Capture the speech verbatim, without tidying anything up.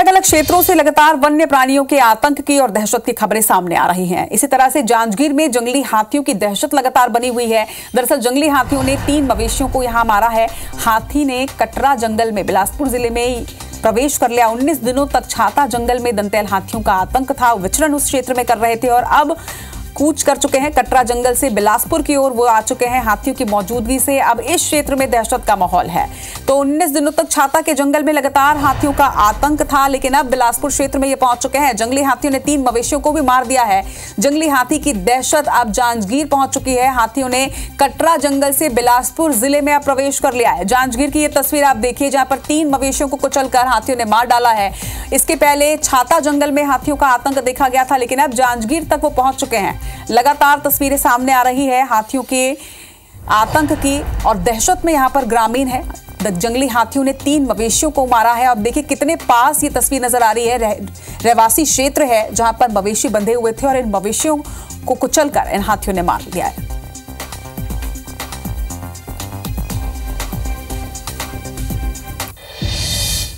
अलग अलग क्षेत्रों से लगातार वन्य प्राणियों के आतंक की और दहशत की खबरें सामने आ रही हैं। इसी तरह से जांजगीर में जंगली हाथियों की दहशत लगातार बनी हुई है। दरअसल जंगली हाथियों ने तीन मवेशियों को यहाँ मारा है। हाथी ने कटरा जंगल में बिलासपुर जिले में प्रवेश कर लिया। उन्नीस दिनों तक छाता जंगल में दंतैल हाथियों का आतंक था। विचरण उस क्षेत्र में कर रहे थे और अब कूच कर चुके हैं। कटरा जंगल से बिलासपुर की ओर वो आ चुके हैं। हाथियों की मौजूदगी से अब इस क्षेत्र में दहशत का माहौल है। तो उन्नीस दिनों तक छाता के जंगल में लगातार हाथियों का आतंक था, लेकिन अब बिलासपुर क्षेत्र में ये पहुंच चुके हैं। जंगली हाथियों ने तीन मवेशियों को भी मार दिया है। जंगली हाथी की दहशत अब जांजगीर पहुंच चुकी है। हाथियों ने कटरा जंगल से बिलासपुर जिले में अब प्रवेश कर लिया है। जांजगीर की ये तस्वीर आप देखिए, जहां पर तीन मवेशियों को कुचलकर हाथियों ने मार डाला है। इसके पहले छाता जंगल में हाथियों का आतंक देखा गया था, लेकिन अब जांजगीर तक वो पहुंच चुके हैं। लगातार तस्वीरें सामने आ रही है हाथियों के आतंक की और दहशत में। यहाँ पर ग्रामीण है, जंगली हाथियों ने तीन मवेशियों को मारा है। अब देखिए कितने पास ये तस्वीर नजर आ रही है। रह, रहवासी क्षेत्र है जहां पर मवेशी बंधे हुए थे और इन मवेशियों को कुचलकर इन हाथियों ने मार लिया है।